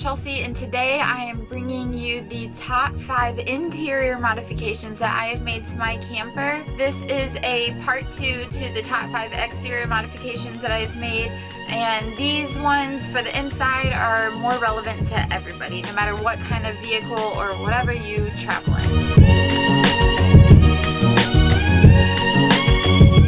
Chelsea, and today I am bringing you the top 5 interior modifications that I have made to my camper. This is a part 2 to the top 5 exterior modifications that I've made, and these ones for the inside are more relevant to everybody, no matter what kind of vehicle or whatever you travel in.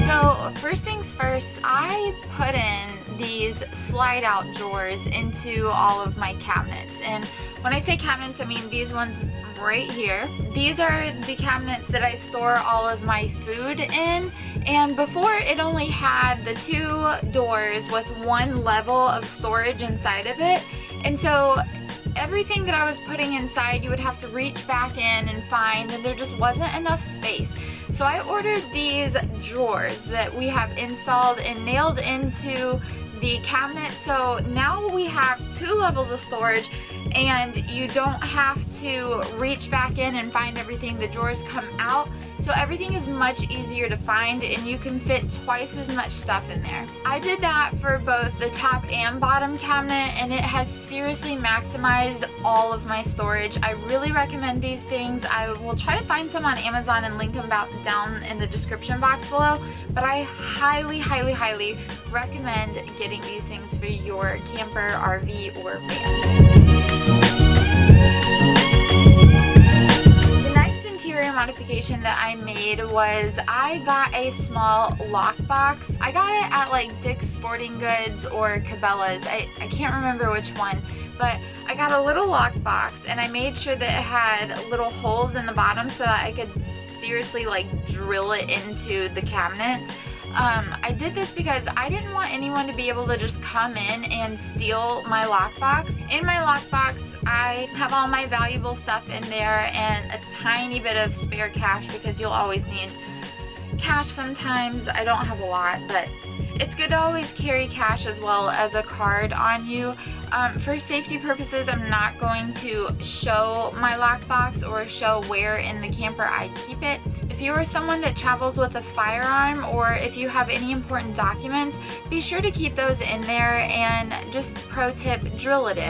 So first things first, I put in these slide out drawers into all of my cabinets. And when I say cabinets, I mean these ones right here. These are the cabinets that I store all of my food in, and before it only had the 2 doors with 1 level of storage inside of it, and so everything that I was putting inside you would have to reach back in and find, and there just wasn't enough space. So I ordered these drawers that we have installed and nailed into the cabinet, so now we have 2 levels of storage and you don't have to reach back in and find everything. The drawers come out, so everything is much easier to find and you can fit twice as much stuff in there. I did that for both the top and bottom cabinet, and it has seriously maximized all of my storage. I really recommend these things. I will try to find some on Amazon and link them down in the description box below, but I highly, highly, highly recommend getting these things for your camper, RV, or van. The next interior modification that I made was I got a small lockbox. I got it at like Dick's Sporting Goods or Cabela's. I can't remember which one, but I got a little lockbox and I made sure that it had little holes in the bottom so that I could seriously like drill it into the cabinets. I did this because I didn't want anyone to be able to just come in and steal my lockbox. In my lockbox, I have all my valuable stuff in there and a tiny bit of spare cash because you'll always need cash sometimes. I don't have a lot, but it's good to always carry cash as well as a card on you. For safety purposes, I'm not going to show my lockbox or show where in the camper I keep it. If you are someone that travels with a firearm or if you have any important documents, be sure to keep those in there, and just pro tip, drill it in.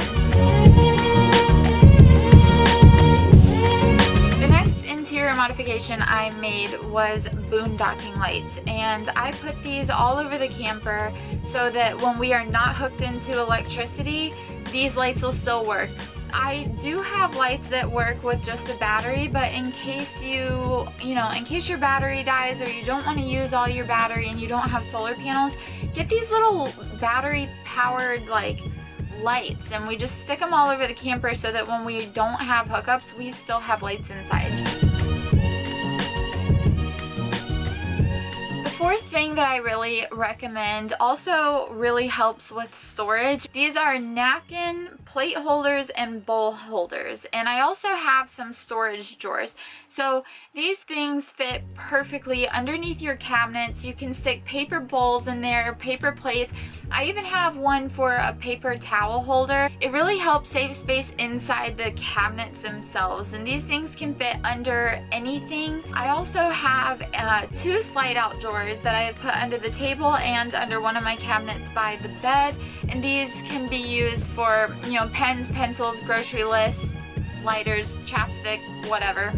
The next interior modification I made was boondocking lights, and I put these all over the camper so that when we are not hooked into electricity, these lights will still work. I do have lights that work with just the battery, but in case in case your battery dies or you don't want to use all your battery and you don't have solar panels, get these little battery powered like lights, and we just stick them all over the camper so that when we don't have hookups, we still have lights inside. Fourth thing that I really recommend also really helps with storage. These are napkin plate holders and bowl holders, and I also have some storage drawers. So these things fit perfectly underneath your cabinets. You can stick paper bowls in there, paper plates. I even have one for a paper towel holder. It really helps save space inside the cabinets themselves, and these things can fit under anything. I also have 2 slide out drawers that I have put under the table and under one of my cabinets by the bed, and these can be used for, you know, pens, pencils, grocery lists, lighters, chapstick, whatever.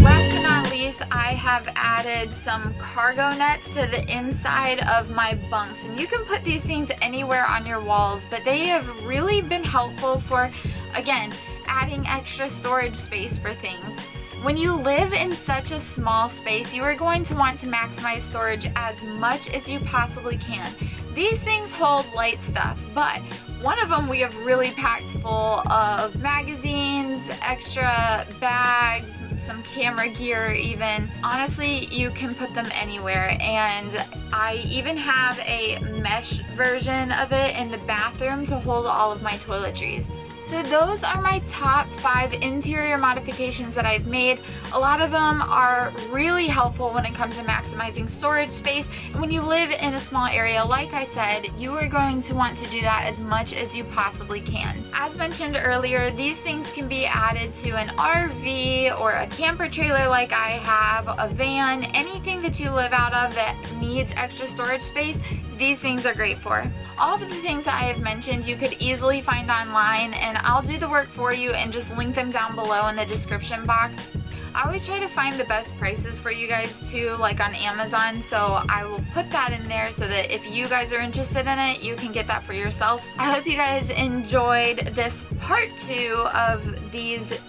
Last but not least, I have added some cargo nets to the inside of my bunks, and you can put these things anywhere on your walls, but they have really been helpful for, again, adding extra storage space for things. When you live in such a small space, you are going to want to maximize storage as much as you possibly can. These things hold light stuff, but one of them we have really packed full of magazines, extra bags, some camera gear even. Honestly, you can put them anywhere, and I even have a mesh version of it in the bathroom to hold all of my toiletries. So those are my top 5 interior modifications that I've made. A lot of them are really helpful when it comes to maximizing storage space. And when you live in a small area, like I said, you are going to want to do that as much as you possibly can. As mentioned earlier, these things can be added to an RV or a camper trailer like I have, a van, anything that you live out of that needs extra storage space, these things are great for. all of the things that I have mentioned you could easily find online, and I'll do the work for you and just link them down below in the description box. I always try to find the best prices for you guys too, like on Amazon, so I will put that in there so that if you guys are interested in it, you can get that for yourself. I hope you guys enjoyed this part 2 of these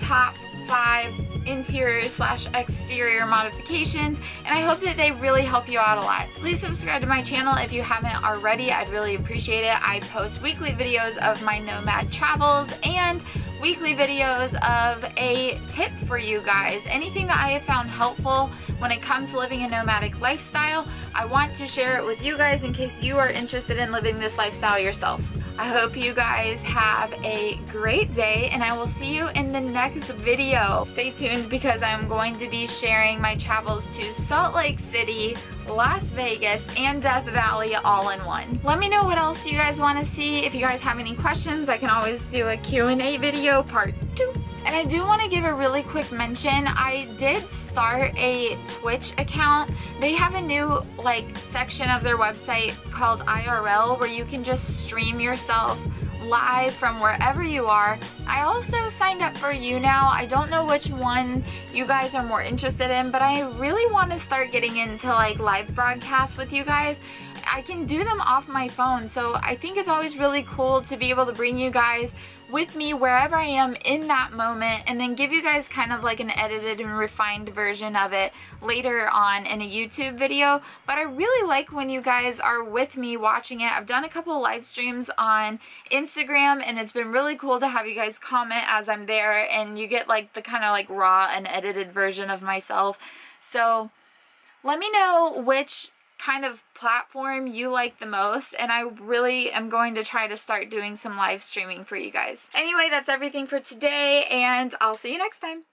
top 5 interior / exterior modifications, and I hope that they really help you out a lot. Please subscribe to my channel if you haven't already. I'd really appreciate it. I post weekly videos of my nomad travels and weekly videos of a tip for you guys. Anything that I have found helpful when it comes to living a nomadic lifestyle, I want to share it with you guys in case you are interested in living this lifestyle yourself. I hope you guys have a great day, and I will see you in the next video. Stay tuned because I'm going to be sharing my travels to Salt Lake City, Las Vegas, and Death Valley all in one. Let me know what else you guys want to see. If you guys have any questions, I can always do a Q&A video part 2. And I do want to give a really quick mention. I did start a Twitch account. They have a new section of their website called IRL where you can just stream yourself live from wherever you are. I also signed up for YouNow. I don't know which one you guys are more interested in, but I really want to start getting into live broadcasts with you guys. I can do them off my phone, so I think it's always really cool to be able to bring you guys with me wherever I am in that moment, and then give you guys kind of an edited and refined version of it later on in a YouTube video. But I really like when you guys are with me watching it. I've done a couple of live streams on Instagram, and it's been really cool to have you guys comment as I'm there, and you get the kind of raw and edited version of myself. So let me know which kind of platform you like the most, and I really am going to try to start doing some live streaming for you guys. Anyway, that's everything for today, and I'll see you next time.